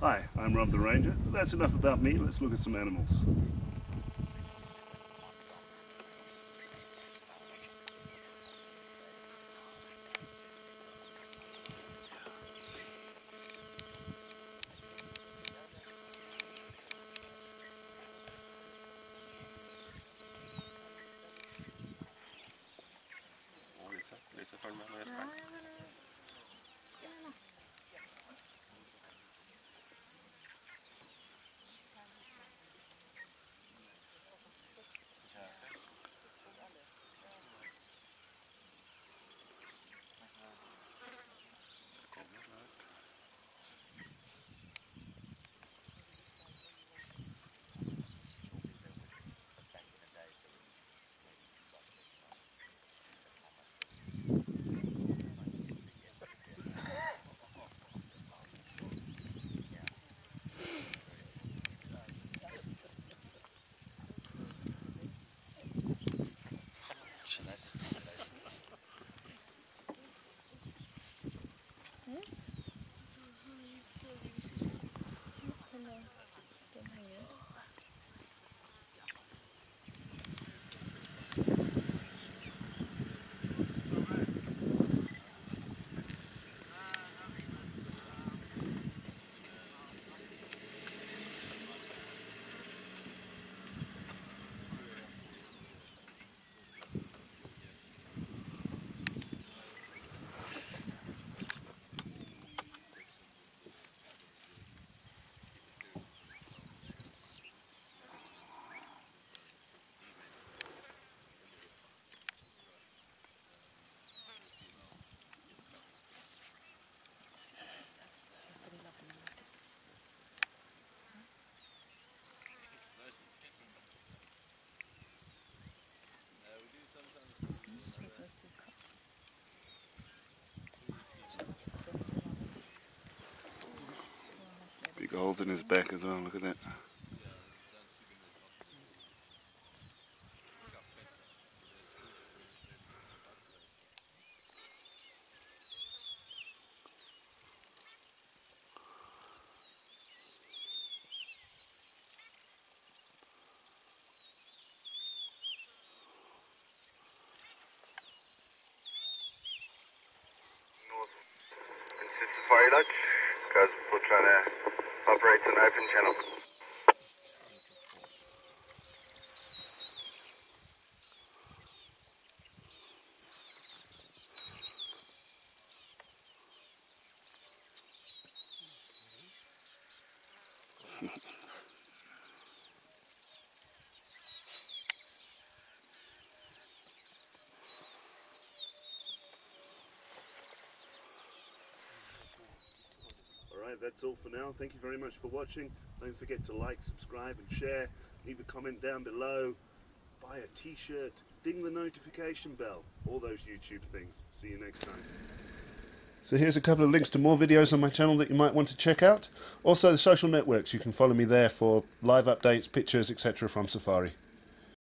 Hi, I'm Rob the Ranger, but that's enough about me, let's look at some animals. Holes in his back as well, look at that. North, this is the fire lodge, guys, we're trying to operates an open channel. That's all for now. Thank you very much for watching. Don't forget to like, subscribe and share. Leave a comment down below. Buy a t-shirt. Ding the notification bell. All those YouTube things. See you next time. So here's a couple of links to more videos on my channel that you might want to check out. Also the social networks. You can follow me there for live updates, pictures, etc. from Safari.